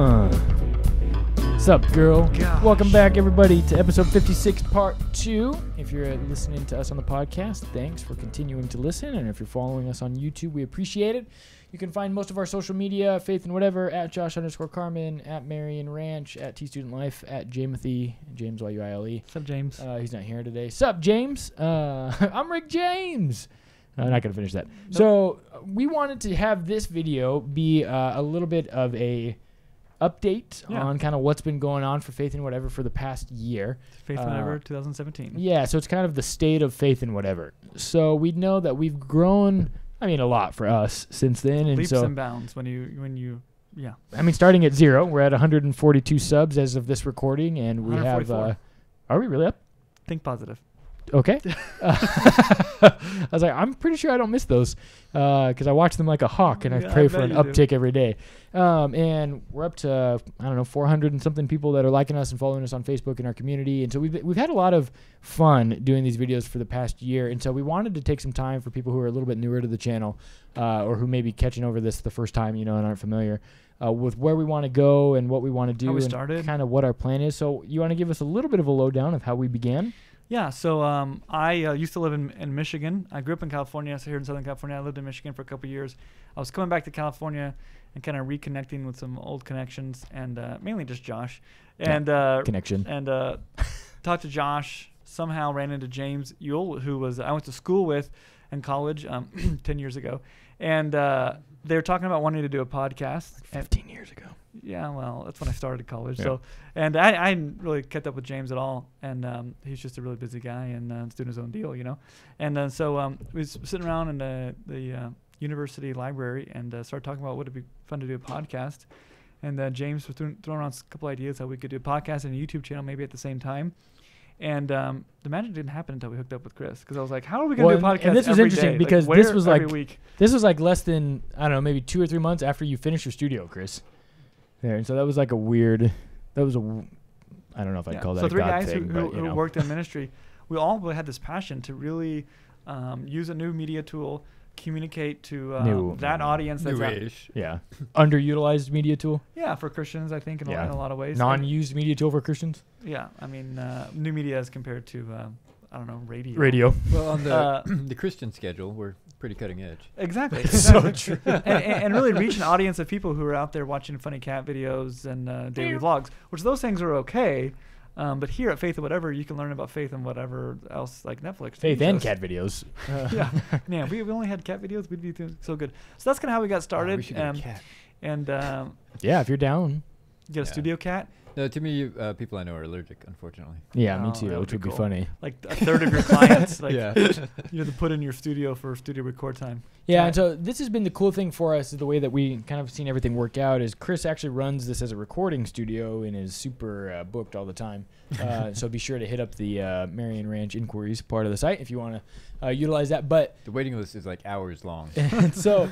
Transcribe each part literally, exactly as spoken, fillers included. Uh. What's up, girl? Gosh. Welcome back, everybody, to episode fifty-six, part two. If you're listening to us on the podcast, thanks for continuing to listen. And if you're following us on YouTube, we appreciate it. You can find most of our social media, Faith and Whatever, at Josh underscore Carman, at Marion Ranch, at T-Student Life, at Jamothy, James Yuile. What's up, James? Uh, he's not here today. Sup, James? Uh, I'm Rick James. I'm not going to finish that. Nope. So uh, we wanted to have this video be uh, a little bit of a update yeah. on kind of what's been going on for Faith and Whatever for the past year. Faith and uh, Whatever twenty seventeen. Yeah, so it's kind of the state of Faith and Whatever. So we know that we've grown, I mean, a lot for us since then. And leaps so, and bounds when you, when you, yeah. I mean, starting at zero, we're at one hundred forty-two subs as of this recording, and we have, uh, are we really up? Think positive. Okay. uh, I was like, I'm pretty sure I don't miss those because uh, I watch them like a hawk, and yeah, I pray I for an uptick do. every day. Um, and we're up to, I don't know, four hundred and something people that are liking us and following us on Facebook in our community. And so we've, we've had a lot of fun doing these videos for the past year. And so we wanted to take some time for people who are a little bit newer to the channel uh, or who may be catching over this the first time, you know, and aren't familiar uh, with where we want to go and what we want to do and kind of what our plan is. So you want to give us a little bit of a lowdown of how we began? Yeah, so um, I uh, used to live in, in Michigan. I grew up in California, so here in Southern California. I lived in Michigan for a couple of years. I was coming back to California and kind of reconnecting with some old connections, and uh, mainly just Josh. And uh, connection. And uh, talked to Josh. Somehow ran into James Yuile, who was I went to school with in college um, ten years ago, and uh, they were talking about wanting to do a podcast. Like Fifteen and, years ago. Yeah, well, that's when I started college. Yeah. So, and I, I hadn't really kept up with James at all, and um, he's just a really busy guy and uh, doing his own deal, you know. And uh, so um, we was sitting around in the, the uh, university library and uh, started talking about would it be fun to do a podcast. And uh, James was throwing around a couple ideas how we could do a podcast and a YouTube channel maybe at the same time. And um, the magic didn't happen until we hooked up with Chris, because I was like, "How are we gonna well, do a podcast?" And this was every interesting day? Because like, this was like week? this was like less than I don't know, maybe two or three months after you finished your studio, Chris. There, and so that was like a weird. That was a. I don't know if I'd yeah. call that. So a three God guys thing, who, who, but, you know. who worked in ministry, we all had this passion to really um, use a new media tool, communicate to um, new, that audience that's newish. yeah, underutilized media tool. Yeah, for Christians, I think in, yeah. a, in a lot of ways, non-used media tool for Christians. Yeah, I mean, uh, new media as compared to uh, I don't know, radio. Radio. Well, on the uh, the Christian schedule, we're pretty cutting edge. Exactly. exactly. So true. and, and, and really reach an audience of people who are out there watching funny cat videos and uh, daily vlogs, which those things are okay. Um, but here at Faith and Whatever, you can learn about Faith and whatever else, like Netflix. Faith and cat videos. yeah. Man, we, we only had cat videos. We'd be doing so good. So that's kind of how we got started. Oh, we should um, get a cat. And um, yeah, if you're down. You get a yeah. studio cat? No, to me, uh, people I know are allergic, unfortunately. Yeah, oh, me too, which would be, cool. be funny. Like a third of your clients, like yeah. you have to put in your studio for studio record time. Yeah, and so this has been the cool thing for us, is the way that we kind of seen everything work out is Chris actually runs this as a recording studio and is super uh, booked all the time. Uh, so be sure to hit up the uh, Marion Ranch Inquiries part of the site if you want to uh, utilize that. But the waiting list is like hours long. And so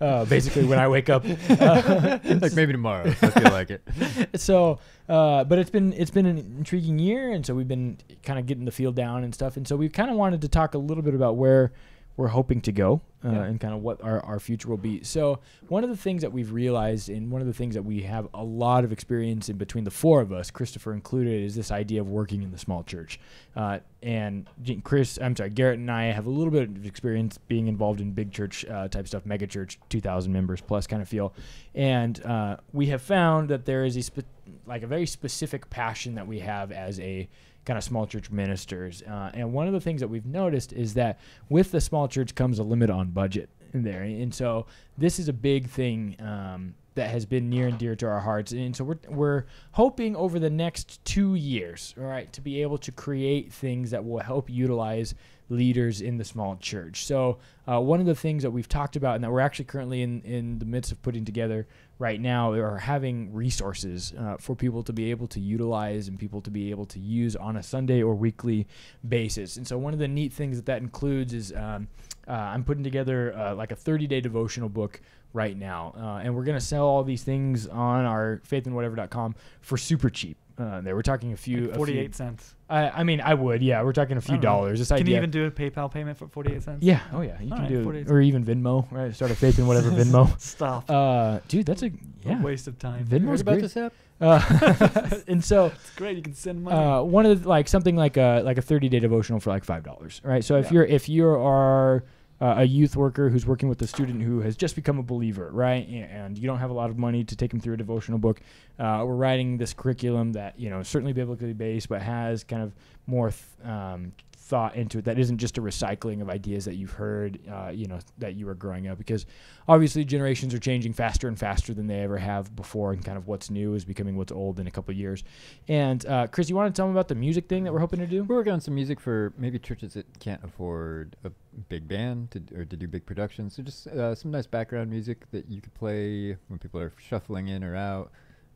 uh, basically when I wake up. Uh, like maybe tomorrow, so I feel like it. So, uh, but it's been it's been an intriguing year, and so we've been kind of getting the field down and stuff. And so we kind of wanted to talk a little bit about where we're hoping to go uh, yeah. and kind of what our, our future will be. So one of the things that we've realized, and one of the things that we have a lot of experience in between the four of us, Christopher included, is this idea of working in the small church. Uh, and Chris, I'm sorry, Garrett and I have a little bit of experience being involved in big church uh, type stuff, mega church, two thousand members plus kind of feel. And uh, we have found that there is a spe- like a very specific passion that we have as a kind of small church ministers. Uh, and one of the things that we've noticed is that with the small church comes a limit on budget in there. And so this is a big thing um, that has been near and dear to our hearts. And so we're, we're hoping over the next two years, all right, to be able to create things that will help utilize leaders in the small church. So uh, one of the things that we've talked about and that we're actually currently in, in the midst of putting together right now are having resources uh, for people to be able to utilize and people to be able to use on a Sunday or weekly basis. And so one of the neat things that that includes is um, uh, I'm putting together uh, like a thirty-day devotional book right now. Uh, and we're going to sell all these things on our faith and whatever dot com for super cheap. Uh, there, we're talking a few like forty-eight a few, cents. I, I mean, I would, yeah. We're talking a few dollars. This can idea. you even do a PayPal payment for forty-eight cents? Yeah, oh yeah, you All can right, do, or even Venmo, right? Start a Faith and Whatever Venmo. Stop, uh, dude. That's a, yeah. a waste of time. Venmo's about this app, uh, and so it's great. You can send money. Uh, one of the, like something like a like a thirty-day devotional for like five dollars, right? So yeah. if you're if you are Uh, a youth worker who's working with a student who has just become a believer, right? And you don't have a lot of money to take them through a devotional book. Uh, we're writing this curriculum that, you know, certainly biblically based, but has kind of more th um, thought into it. That isn't just a recycling of ideas that you've heard, uh, you know, that you were growing up, because obviously generations are changing faster and faster than they ever have before. And kind of what's new is becoming what's old in a couple of years. And uh, Chris, you want to tell them about the music thing that we're hoping to do? We're working on some music for maybe churches that can't afford a big band to, or to do big productions. So just uh, some nice background music that you could play when people are shuffling in or out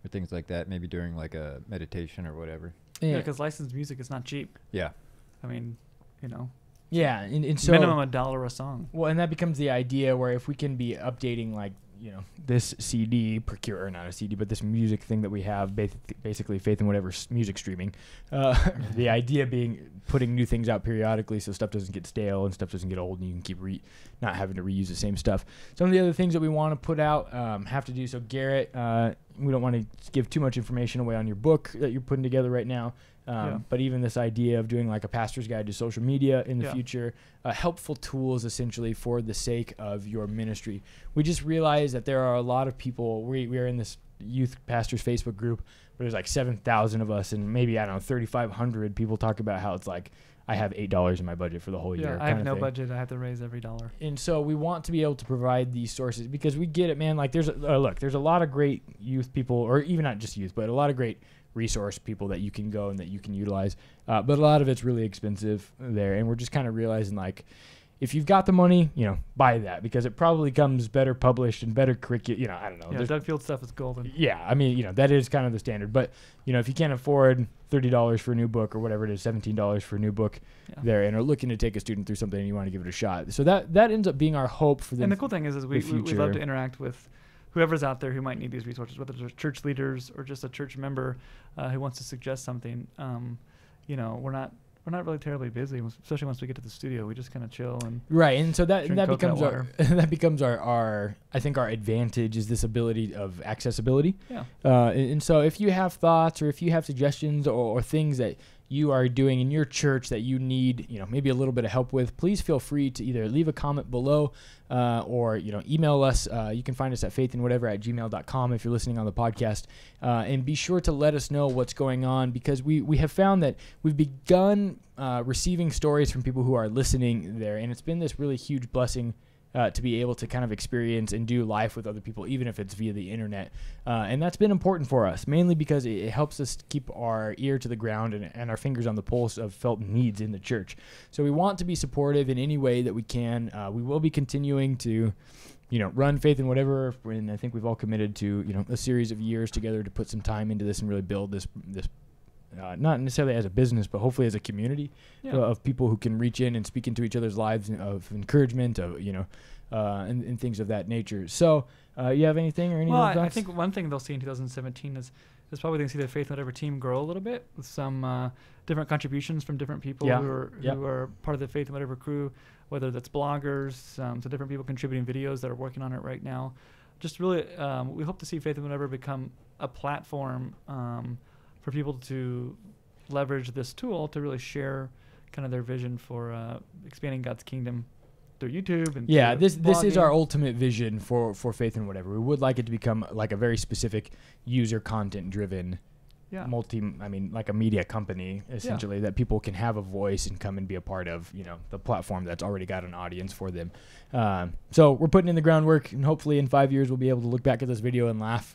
or things like that, maybe during like a meditation or whatever. Yeah, because yeah, licensed music is not cheap. Yeah. I mean, you know. Yeah. And, and so minimum a dollar a song. Well, and that becomes the idea where if we can be updating like, you know, this C D procure, or not a C D, but this music thing that we have, ba basically Faith and Whatever music streaming. Uh, the idea being putting new things out periodically so stuff doesn't get stale and stuff doesn't get old and you can keep re not having to reuse the same stuff. Some of the other things that we want to put out um, have to do. So Garrett, uh, we don't want to give too much information away on your book that you're putting together right now. Um, yeah. But even this idea of doing like a pastor's guide to social media in the yeah. future, uh, helpful tools essentially for the sake of your ministry. We just realized that there are a lot of people, we, we are in this youth pastors Facebook group, where there's like seven thousand of us and maybe, I don't know, thirty-five hundred people talk about how it's like, I have eight dollars in my budget for the whole yeah, year. I have no thing. budget. I have to raise every dollar. And so we want to be able to provide these sources because we get it, man. Like there's, a, uh, look, there's a lot of great youth people, or even not just youth, but a lot of great resource people that you can go and that you can utilize. Uh, but a lot of it's really expensive there. And we're just kind of realizing like, if you've got the money, you know, buy that because it probably comes better published and better curriculum. You know, I don't know. Yeah, Doug Field stuff is golden. Yeah, I mean, you know, that is kind of the standard. But, you know, if you can't afford thirty dollars for a new book or whatever it is, seventeen dollars for a new book yeah. there and are looking to take a student through something and you want to give it a shot. So that, that ends up being our hope for the And the cool thing is, is we, we, we love to interact with whoever's out there who might need these resources, whether they're church leaders or just a church member uh, who wants to suggest something. Um, you know, we're not... We're not really terribly busy, especially once we get to the studio. We just kind of chill and right, and so that that becomes our that becomes our our I think our advantage is this ability of accessibility. Yeah. Uh, and, and so if you have thoughts or if you have suggestions or, or things that you are doing in your church that you need, you know, maybe a little bit of help with, please feel free to either leave a comment below uh, or, you know, email us. Uh, you can find us at faithandwhatever at gmail dot com if you're listening on the podcast. Uh, and be sure to let us know what's going on because we, we have found that we've begun uh, receiving stories from people who are listening there. And it's been this really huge blessing Uh, to be able to kind of experience and do life with other people, even if it's via the internet. Uh, and that's been important for us, mainly because it, it helps us keep our ear to the ground and, and our fingers on the pulse of felt needs in the church. So we want to be supportive in any way that we can. Uh, we will be continuing to, you know, run Faith and Whatever. And I think we've all committed to, you know, a series of years together to put some time into this and really build this, this Uh, not necessarily as a business, but hopefully as a community yeah. uh, of people who can reach in and speak into each other's lives and of encouragement, of you know, uh, and, and things of that nature. So, uh, you have anything or anything? Well, I, I think one thing they'll see in two thousand seventeen is is probably they see the Faith and Whatever team grow a little bit with some uh, different contributions from different people yeah. who are who yep. are part of the Faith and Whatever crew, whether that's bloggers, um, so different people contributing videos that are working on it right now. Just really, um, we hope to see Faith and Whatever become a platform. Um, for people to leverage this tool to really share kind of their vision for uh, expanding God's kingdom through YouTube. And yeah, this, this is our ultimate vision for, for Faith and Whatever. We would like it to become like a very specific user content driven yeah. multi, I mean, like a media company, essentially, yeah. that people can have a voice and come and be a part of, you know, the platform that's already got an audience for them. Um, so we're putting in the groundwork and hopefully in five years we'll be able to look back at this video and laugh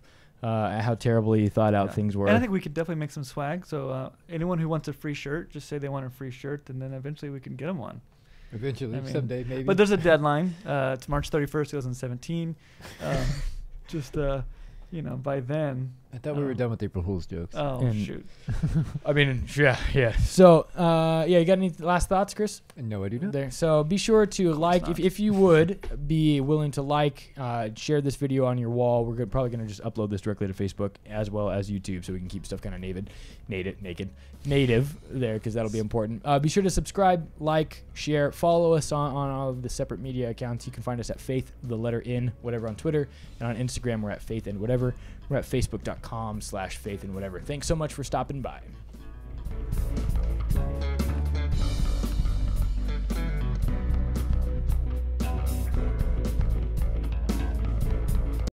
Uh, how terribly thought out yeah. things were. And I think we could definitely make some swag. So uh, anyone who wants a free shirt, just say they want a free shirt, and then eventually we can get them one. Eventually, I mean, someday maybe. But there's a deadline. Uh, it's March thirty-first, two thousand seventeen. Uh, just, uh, you know, by then, I thought um, we were done with April Fool's jokes. Oh, and shoot. I mean, yeah, yeah. So, uh, yeah, you got any last thoughts, Chris? No, I do not. There. So be sure to like, if, if you would, be willing to like, uh, share this video on your wall. We're good, probably going to just upload this directly to Facebook as well as YouTube so we can keep stuff kind of naked, native, naked, native there because that'll be important. Uh, be sure to subscribe, like, share, follow us on, on all of the separate media accounts. You can find us at Faith, the letter in, whatever on Twitter. And on Instagram, we're at Faith and Whatever. We're at facebook dot com slash faith and whatever. Thanks so much for stopping by.